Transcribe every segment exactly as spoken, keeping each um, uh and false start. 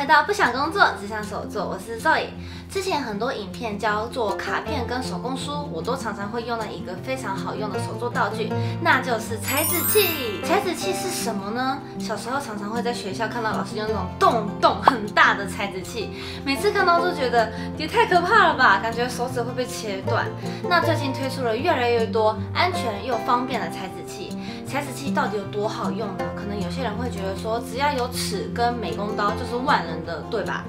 回到不想工作，只想手作，我是 Zoe。之前很多影片教做卡片跟手工书，我都常常会用到一个非常好用的手作道具，那就是裁纸器。裁纸器是什么呢？小时候常常会在学校看到老师用那种洞洞很大的裁纸器，每次看到都觉得也太可怕了吧，感觉手指会被切断。那最近推出了越来越多安全又方便的裁纸器。 裁纸器到底有多好用呢？可能有些人会觉得说，只要有尺跟美工刀就是万能的，对吧？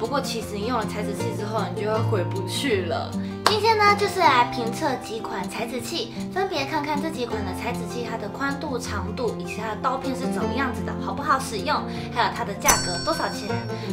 不过其实你用了裁纸器之后，你就会回不去了。今天呢，就是来评测几款裁纸器，分别看看这几款的裁纸器它的宽度、长度以及它的刀片是怎么样子的，好不好使用，还有它的价格多少钱。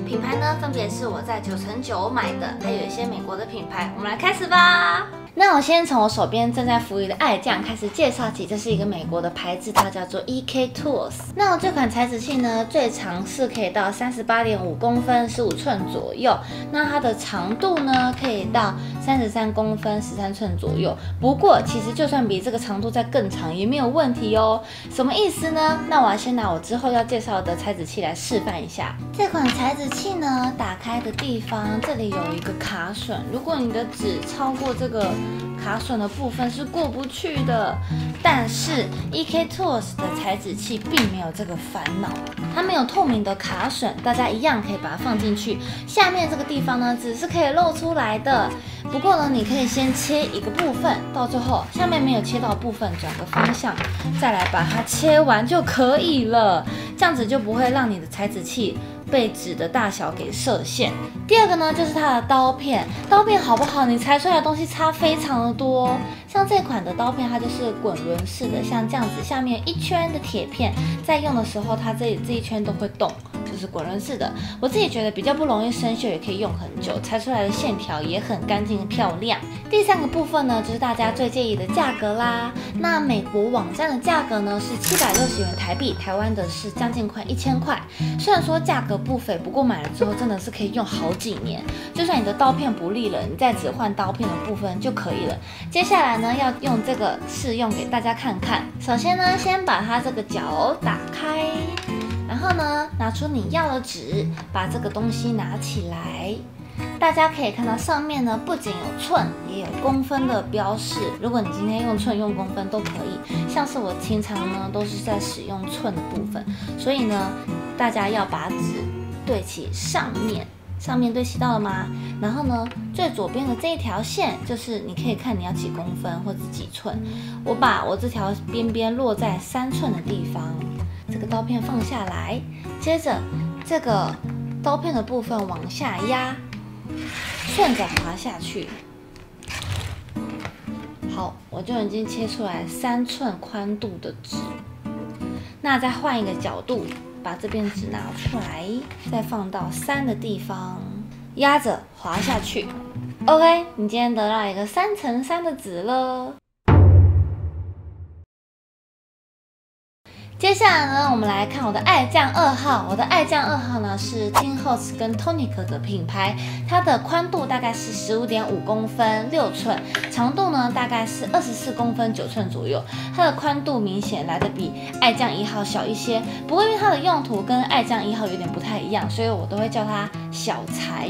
品牌呢，分别是我在九成九买的，还有一些美国的品牌。我们来开始吧。 那我先从我手边正在服役的爱酱开始介绍起，这是一个美国的牌子，它叫做 E K Tools。那我这款裁纸器呢，最长是可以到 三十八点五公分， 十五寸左右。那它的长度呢，可以到三十三公分， 十三寸左右。不过其实就算比这个长度再更长也没有问题哦。什么意思呢？那我要先拿我之后要介绍的裁纸器来示范一下。这款裁纸器呢，打开的地方这里有一个卡榫，如果你的纸超过这个 卡榫的部分是过不去的，但是 E K Tools 的裁纸器并没有这个烦恼，它没有透明的卡榫，大家一样可以把它放进去。下面这个地方呢，只是可以露出来的。不过呢，你可以先切一个部分，到最后下面没有切到的部分，转个方向，再来把它切完就可以了。这样子就不会让你的裁纸器 被纸的大小给设限。第二个呢，就是它的刀片，刀片好不好？你裁出来的东西差非常的多哦。像这款的刀片，它就是滚轮式的，像这样子，下面一圈的铁片，在用的时候，它这这一圈都会动，就是滚轮式的。我自己觉得比较不容易生锈，也可以用很久，裁出来的线条也很干净漂亮。第三个部分呢，就是大家最介意的价格啦。那美国网站的价格呢是七百六十元台币，台湾的是将近快一千块。虽然说价格 不菲，不过买了之后真的是可以用好几年。就算你的刀片不利了，你再只换刀片的部分就可以了。接下来呢，要用这个试用给大家看看。首先呢，先把它这个角打开，然后呢，拿出你要的纸，把这个东西拿起来。 大家可以看到上面呢，不仅有寸，也有公分的标示。如果你今天用寸用公分都可以，像是我经常呢都是在使用寸的部分，所以呢，大家要把纸对齐上面，上面对齐到了吗？然后呢，最左边的这一条线就是你可以看你要几公分或者几寸。我把我这条边边落在三寸的地方，这个刀片放下来，接着这个刀片的部分往下压， 顺着滑下去，好，我就已经切出来三寸宽度的纸。那再换一个角度，把这边纸拿出来，再放到三的地方，压着滑下去。OK， 你今天得到一个三乘三的纸了。 接下来呢，我们来看我的爱酱二号。我的爱酱二号呢是 T O N I C 跟 TONIC 的品牌，它的宽度大概是 十五点五公分， 六寸，长度呢大概是二十四公分， 九寸左右。它的宽度明显来的比爱酱一号小一些，不过因为它的用途跟爱酱一号有点不太一样，所以我都会叫它小裁。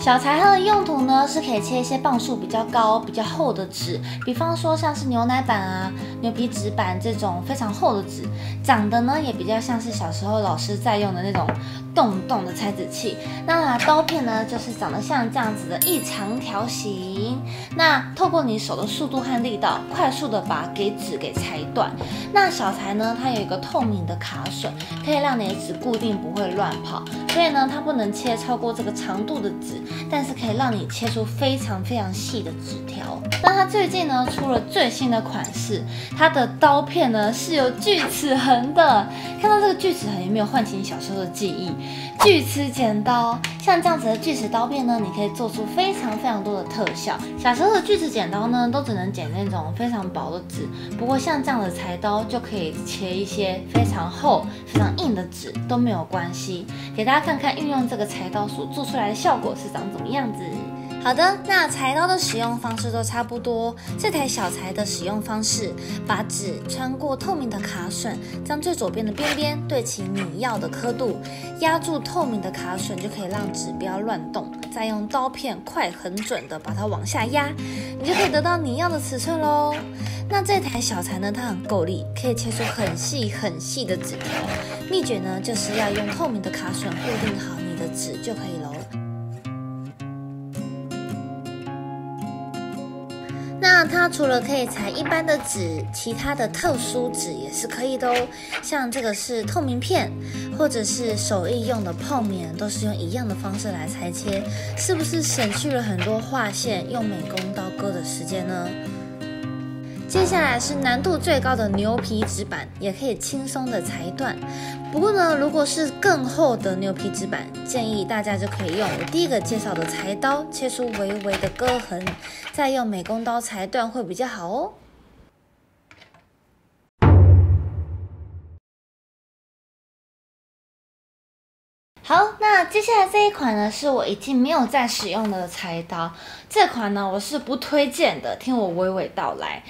小裁它的用途呢，是可以切一些磅数比较高、比较厚的纸，比方说像是牛奶板啊、牛皮纸板这种非常厚的纸，长得呢也比较像是小时候老师在用的那种洞洞的裁纸器。那刀片呢，就是长得像这样子的一长条形。那透过你手的速度和力道，快速的把给纸给裁断。那小裁呢，它有一个透明的卡榫，可以让你的纸固定不会乱跑，所以呢，它不能切超过这个长度的纸， 但是可以让你切出非常非常细的纸条。那它最近呢出了最新的款式，它的刀片呢是有锯齿痕的。看到这个锯齿痕有没有唤起你小时候的记忆？锯齿剪刀，像这样子的锯齿刀片呢，你可以做出非常非常多的特效。小时候的锯齿剪刀呢，都只能剪那种非常薄的纸，不过像这样的裁刀就可以切一些非常厚、非常硬的纸都没有关系。给大家看看运用这个裁刀所做出来的效果是 长怎么样子？好的，那柴刀的使用方式都差不多。这台小柴的使用方式，把纸穿过透明的卡榫，将最左边的边边对齐你要的刻度，压住透明的卡榫，就可以让纸不要乱动。再用刀片快、很准的把它往下压，你就可以得到你要的尺寸喽。那这台小柴呢，它很够力，可以切出很细很细的纸条。秘诀呢，就是要用透明的卡榫固定好你的纸就可以喽。 那它除了可以裁一般的纸，其他的特殊纸也是可以的哦。像这个是透明片，或者是手艺用的泡棉，都是用一样的方式来裁切，是不是省去了很多划线用美工刀割的时间呢？接下来是难度最高的牛皮纸板，也可以轻松的裁断。不过呢，如果是更厚的牛皮纸板，建议大家就可以用我第一个介绍的柴刀切出微微的割痕，再用美工刀裁断会比较好哦。好，那接下来这一款呢，是我已经没有在使用的柴刀，这款呢我是不推荐的，听我娓娓道来。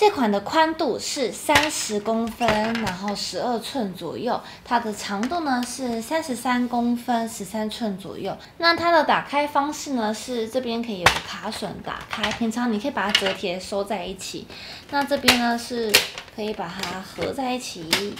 这款的宽度是三十公分，然后十二寸左右。它的长度呢是三十三公分，十三寸左右。那它的打开方式呢是这边可以有个卡榫打开，平常你可以把它折叠收在一起。那这边呢是可以把它合在一起，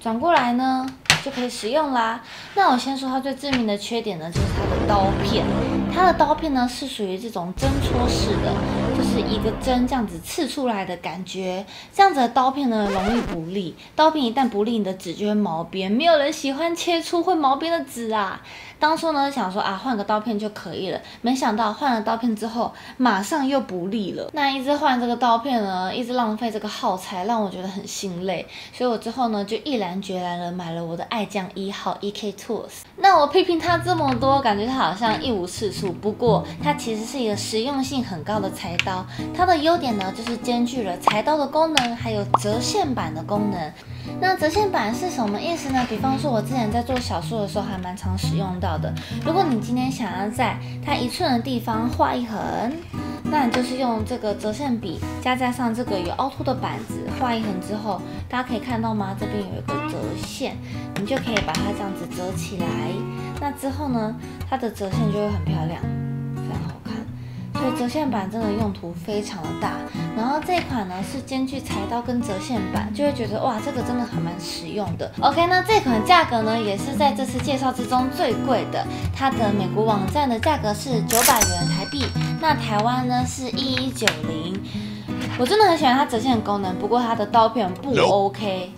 转过来呢就可以使用啦。那我先说它最致命的缺点呢，就是它的刀片。它的刀片呢是属于这种针戳式的。 就是一个针这样子刺出来的感觉，这样子的刀片呢容易不利，刀片一旦不利，你的纸就会毛边，没有人喜欢切出会毛边的纸啊。当初呢想说啊换个刀片就可以了，没想到换了刀片之后马上又不利了，那一直换这个刀片呢，一直浪费这个耗材，让我觉得很心累，所以我之后呢就毅然决然的买了我的爱将一号 E K Tools。那我批评它这么多，感觉它好像一无是处，不过它其实是一个实用性很高的材料。 刀，它的优点呢，就是兼具了裁刀的功能，还有折线板的功能。那折线板是什么意思呢？比方说，我之前在做小说的时候，还蛮常使用到的。如果你今天想要在它一寸的地方画一横，那你就是用这个折线笔加加上这个有凹凸的板子画一横之后，大家可以看到吗？这边有一个折线，你就可以把它这样子折起来。那之后呢，它的折线就会很漂亮。 所以折线板真的用途非常的大，然后这款呢是兼具裁刀跟折线板，就会觉得哇，这个真的还蛮实用的。OK， 那这款价格呢也是在这次介绍之中最贵的，它的美国网站的价格是九百元台币，那台湾呢是一一九零。我真的很喜欢它折线的功能，不过它的刀片不 OK。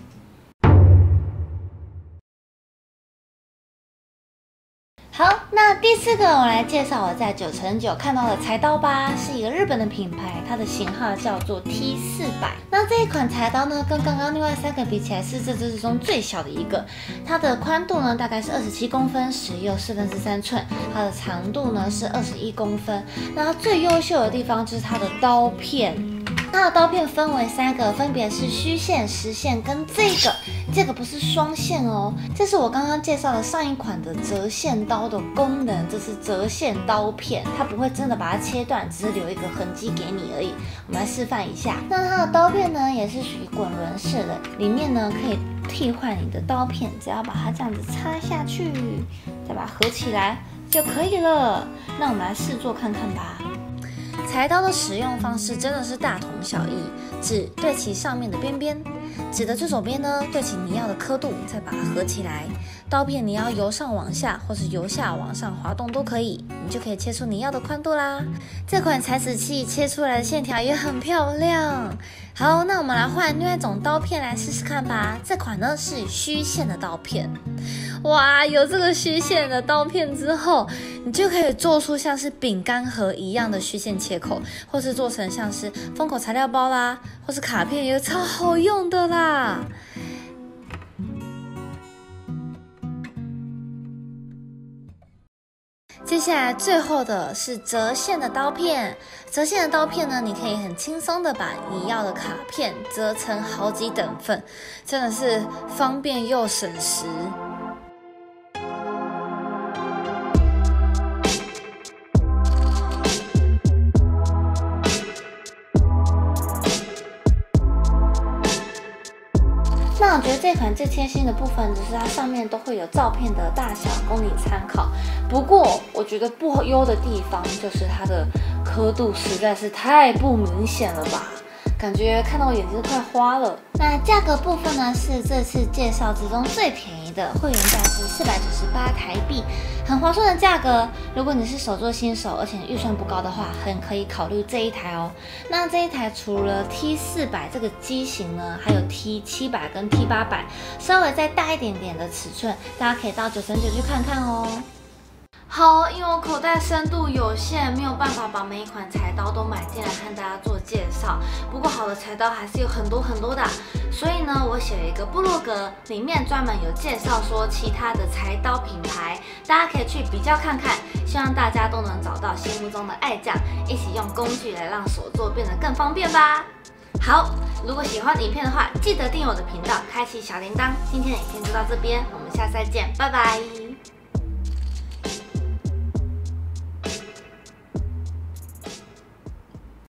好，那第四个我来介绍我在九成九看到的柴刀吧，是一个日本的品牌，它的型号叫做 T 四百。那这一款柴刀呢，跟刚刚另外三个比起来，是这支之中最小的一个。它的宽度呢，大概是二十七公分，十又四分之三寸。它的长度呢是二十一公分。那它最优秀的地方就是它的刀片。 它的刀片分为三个，分别是虚线、实线跟这个，这个不是双线哦。这是我刚刚介绍的上一款的折线刀的功能，这是折线刀片，它不会真的把它切断，只是留一个痕迹给你而已。我们来示范一下。那它的刀片呢，也是属于滚轮式的，里面呢可以替换你的刀片，只要把它这样子插下去，再把它合起来就可以了。那我们来试做看看吧。 柴刀的使用方式真的是大同小异，纸对齐上面的边边，纸的最左边呢对齐你要的刻度，再把它合起来。刀片你要由上往下，或是由下往上滑动都可以，你就可以切出你要的宽度啦。这款裁纸器切出来的线条也很漂亮。好，那我们来换另外一种刀片来试试看吧。这款呢是虚线的刀片。 哇，有这个虚线的刀片之后，你就可以做出像是饼干盒一样的虚线切口，或是做成像是封口材料包啦，或是卡片，也超好用的啦。 接下来最后的是折线的刀片，折线的刀片呢，你可以很轻松的把你要的卡片折成好几等份，真的是方便又省时。那我觉得这款最贴心的部分，只是它上面都会有照片的大小供你参考。不过我觉得不优的地方就是它的刻度实在是太不明显了吧。 感觉看到我眼睛快花了。那价格部分呢，是这次介绍之中最便宜的，会员价是四百九十八台币，很划算的价格。如果你是手作新手，而且预算不高的话，很可以考虑这一台哦。那这一台除了 T 四百这个机型呢，还有 T 七百跟 T 八百，稍微再大一点点的尺寸，大家可以到九成九去看看哦。 好，因为我口袋深度有限，没有办法把每一款柴刀都买进来和大家做介绍。不过好的柴刀还是有很多很多的，所以呢，我写了一个部落格，里面专门有介绍说其他的柴刀品牌，大家可以去比较看看。希望大家都能找到心目中的爱将，一起用工具来让手作变得更方便吧。好，如果喜欢影片的话，记得订阅我的频道，开启小铃铛。今天的影片就到这边，我们下次再见，拜拜。